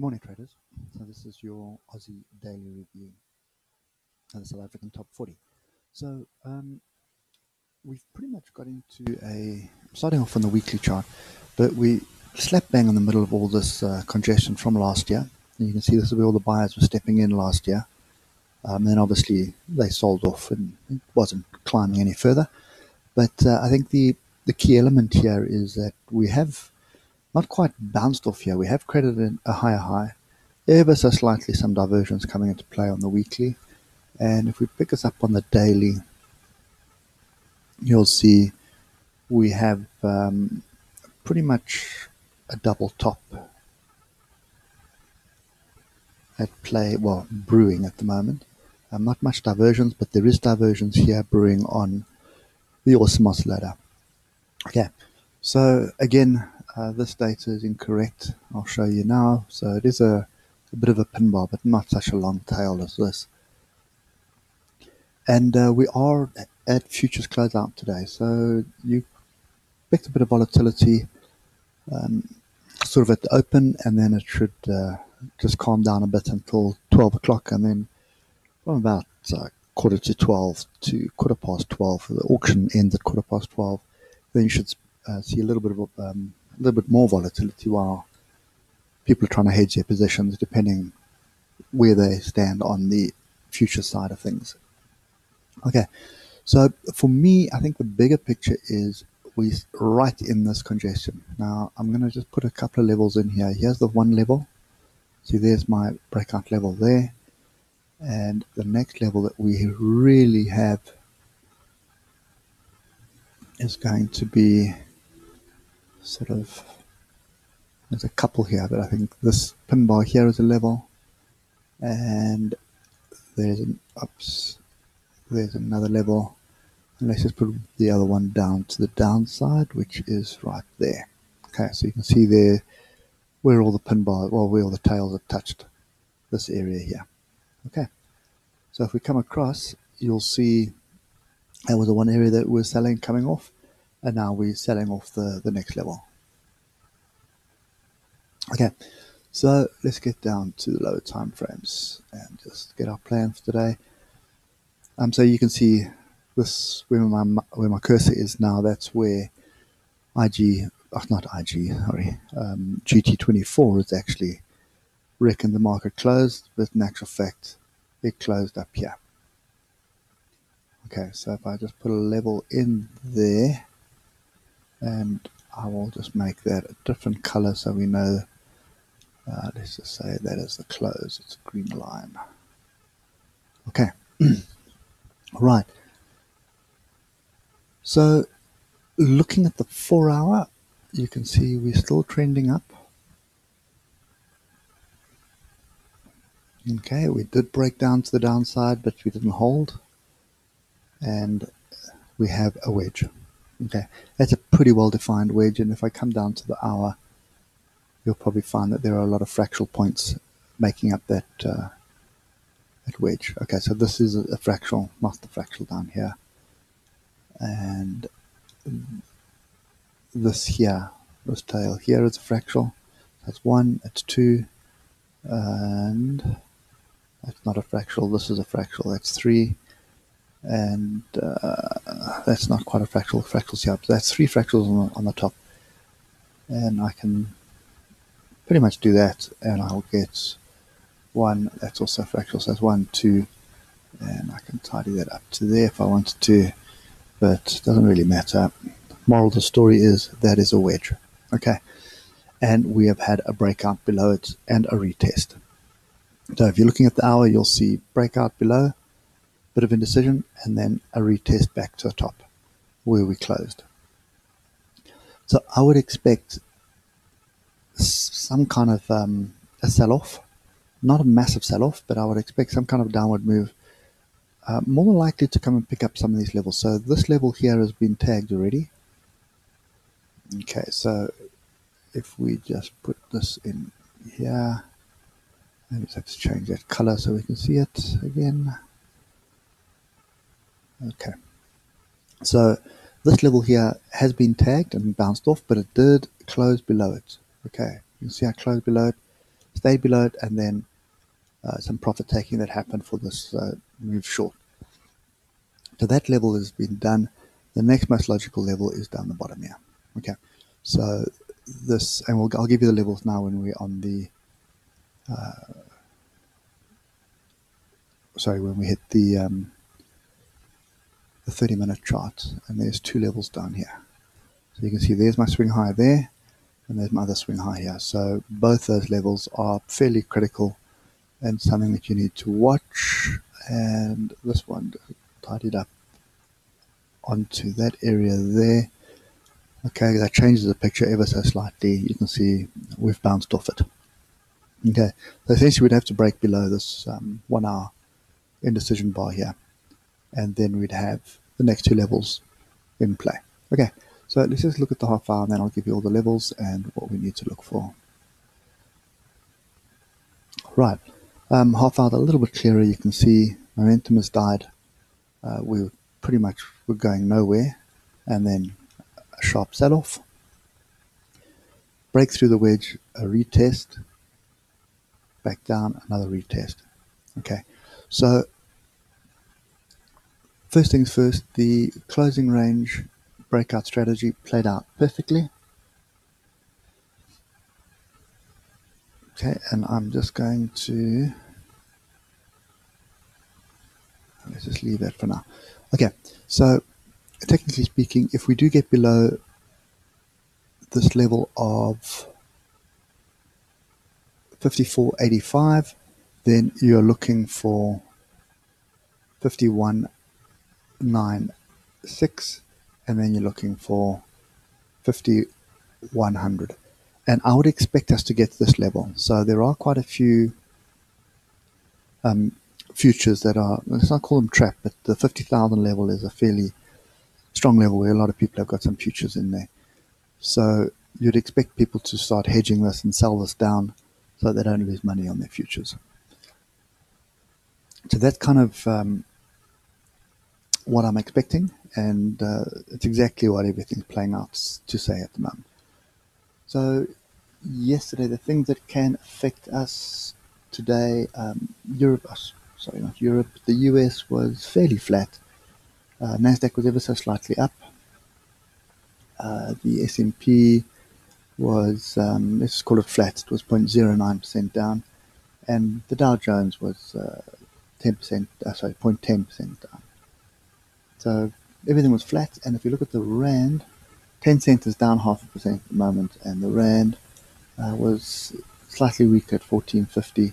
Morning traders, so this is your Aussie daily review of the South African top 40. So we've pretty much got into starting off on the weekly chart, but we slap bang in the middle of all this congestion from last year. And you can see this is where all the buyers were stepping in last year. And obviously they sold off and it wasn't climbing any further. But I think the key element here is that we have not quite bounced off here. We have credited a higher high, ever so slightly some diversions coming into play on the weekly. And if we pick us up on the daily, you'll see we have pretty much a double top at play, well, brewing at the moment. Not much diversions, but there is diversions here brewing on the awesome oscillator. Okay, so again, this data is incorrect. I'll show you now. So it is a bit of a pin bar, but not such a long tail as this. And we are at futures closeout today. So you expect a bit of volatility sort of at the open, and then it should just calm down a bit until 12 o'clock. And then from about quarter to 12 to quarter past 12, the auction ends at quarter past 12. Then you should see a little bit of a little bit more volatility while people are trying to hedge their positions depending where they stand on the future side of things. Okay, so for me, I think the bigger picture is we're right in this congestion. Now, I'm going to just put a couple of levels in here. Here's the one level. See, there's my breakout level there. And the next level that we really have is going to be sort of, there's a couple here, but I think this pin bar here is a level, and there's an ups, there's another level, and let's just put the other one down to the downside, which is right there. Okay, so you can see there where all the pin bars, well, where all the tails are touched, this area here. Okay, so if we come across, you'll see that was the one area that we're selling coming off. And now we're selling off the next level. Okay, so let's get down to the lower time frames and just get our plan for today. So you can see this where my cursor is now. That's where GT24 is actually reckoned the market closed, but in actual fact, it closed up here. Okay, so if I just put a level in there. And I will just make that a different color so we know, let's just say that is the close, it's a green line. Okay, all right. So looking at the 4 hour, you can see we're still trending up. Okay, we did break down to the downside, but we didn't hold. And we have a wedge. Okay, that's a pretty well-defined wedge, and if I come down to the hour, you'll probably find that there are a lot of fractional points making up that, that wedge. Okay, so this is a fractional, not the fractional down here. And this here, this tail here is a fractional. That's one, it's two, and that's not a fractional. This is a fractional, that's three. And that's not quite a fractal, fractals here, but that's three fractals on the top. And I can pretty much do that, and I'll get one, that's also a fractal, so that's one, two, and I can tidy that up to there if I wanted to, but it doesn't really matter. Moral of the story is that is a wedge, okay? And we have had a breakout below it and a retest. So if you're looking at the hour, you'll see breakout below, bit of indecision, and then a retest back to the top where we closed. So I would expect some kind of a sell-off, not a massive sell-off, but I would expect some kind of downward move, more likely to come and pick up some of these levels. So this level here has been tagged already. Okay, so if we just put this in here, I just have to change that color so we can see it again. Okay, so this level here has been tagged and bounced off, but it did close below it. Okay, you can see I closed below it, stay below it, and then some profit taking that happened for this move short. So that level has been done. The next most logical level is down the bottom here. Okay, so this, and I'll give you the levels now when we're on the when we hit the 30-minute chart, and there's two levels down here. So you can see there's my swing high there, and there's my other swing high here. So both those levels are fairly critical and something that you need to watch. And this one tidied up onto that area there. Okay, that changes the picture ever so slightly. You can see we've bounced off it. Okay, so essentially we'd have to break below this 1 hour indecision bar here, and then we'd have the next two levels in play. Okay, so let's just look at the half hour, and then I'll give you all the levels and what we need to look for. Right, half hour a little bit clearer. You can see momentum has died. We pretty much were going nowhere, and then a sharp sell-off, break through the wedge, a retest, back down, another retest. Okay, so first things first, the closing range breakout strategy played out perfectly. Okay, and I'm just going to, let's just leave that for now. Okay, so technically speaking, if we do get below this level of 54.85, then you're looking for 51.96, and then you're looking for 5100. And I would expect us to get to this level. So there are quite a few futures that are, let's not call them trapped, but the 50,000 level is a fairly strong level where a lot of people have got some futures in there. So you'd expect people to start hedging this and sell this down so they don't lose money on their futures. So that's kind of what I'm expecting, and it's exactly what everything's playing out to say at the moment. So yesterday, the things that can affect us today, the US was fairly flat. Nasdaq was ever so slightly up. The S&P was, let's just call it flat. It was 0.09% down, and the Dow Jones was 0.10% down. So everything was flat. And if you look at the rand, Tencent is down 0.5% at the moment, and the rand was slightly weak at 14.50.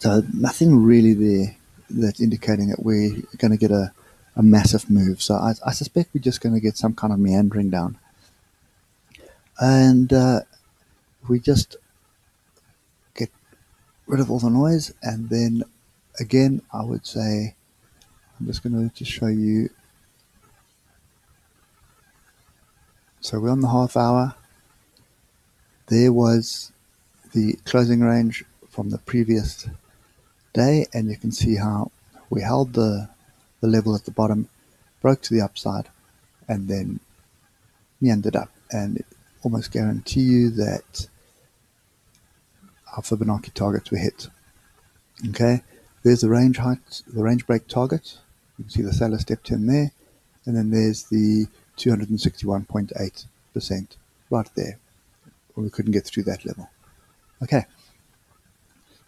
So nothing really there that's indicating that we're going to get a massive move. So I suspect we're just going to get some kind of meandering down. And we just get rid of all the noise. And then again, I would say, I'm just going to show you. So we're on the half hour. There was the closing range from the previous day, and you can see how we held the level at the bottom, broke to the upside, and then meandered up. And it almost guarantee you that our Fibonacci targets were hit. Okay, there's the range height, the range break target. You can see the seller stepped in there, and then there's the 261.8% right there. We couldn't get through that level. Okay,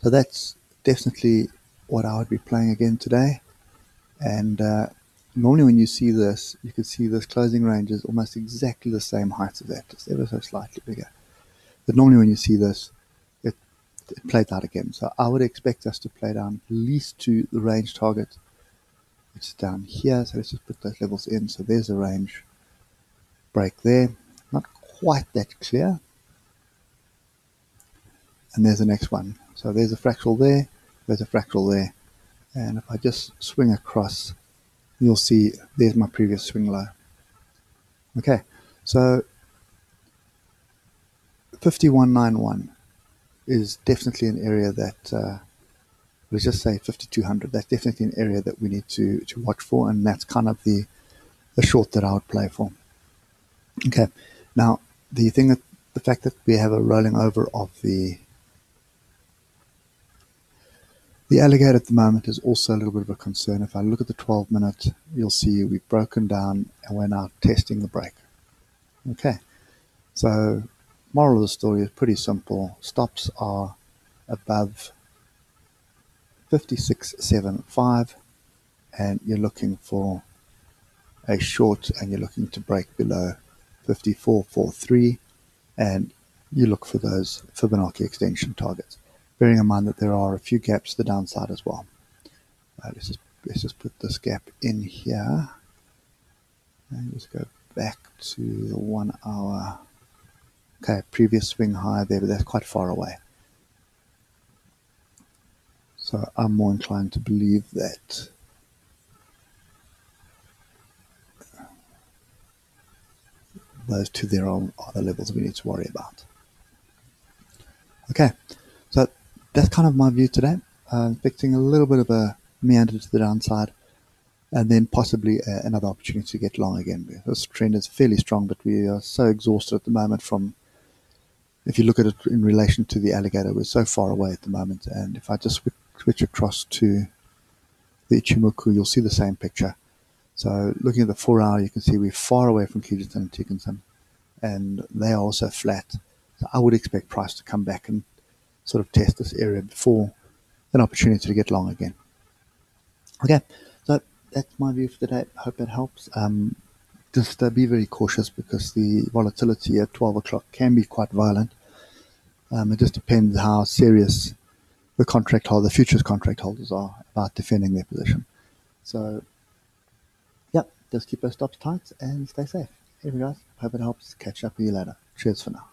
so that's definitely what I would be playing again today. And normally when you see this, you can see this closing range is almost exactly the same height as that, just ever so slightly bigger. But normally when you see this, it plays out again. So I would expect us to play down at least to the range target, which is down here. So let's just put those levels in. So there's a range break there, not quite that clear. And there's the next one. So there's a fractal there, there's a fractal there. And if I just swing across, you'll see there's my previous swing low. Okay, so 51.91 is definitely an area that, let's just say 5200, that's definitely an area that we need to watch for, and that's kind of the short that I would play for. Okay, now the thing that the fact that we have a rolling over of the alligator at the moment is also a little bit of a concern. If I look at the 12-minute, you'll see we've broken down and we're now testing the break. Okay, so moral of the story is pretty simple. Stops are above 56.75 and you're looking for a short and you're looking to break below 54.43 and you look for those Fibonacci extension targets. Bearing in mind that there are a few gaps to the downside as well. Let's just put this gap in here. And let's go back to the 1 hour. Okay, previous swing high there, but that's quite far away. So I'm more inclined to believe that those two there are the levels we need to worry about. Okay. So that's kind of my view today. I'm expecting a little bit of a meander to the downside and then possibly another opportunity to get long again. This trend is fairly strong, but we are so exhausted at the moment from, if you look at it in relation to the alligator, we're so far away at the moment. And if I just switch across to the Ichimoku, you'll see the same picture. So looking at the 4 hour, you can see we're far away from Kijun Sen and Tenkan Sen, and they are also flat. So I would expect price to come back and sort of test this area before an opportunity to get long again. Okay, so that's my view for today. I hope it helps. Just be very cautious because the volatility at 12 o'clock can be quite violent. It just depends how serious the contract holder, the futures contract holders are about defending their position. So, yeah, just keep those stops tight and stay safe. Anyway, guys, hope it helps. Catch up with you later. Cheers for now.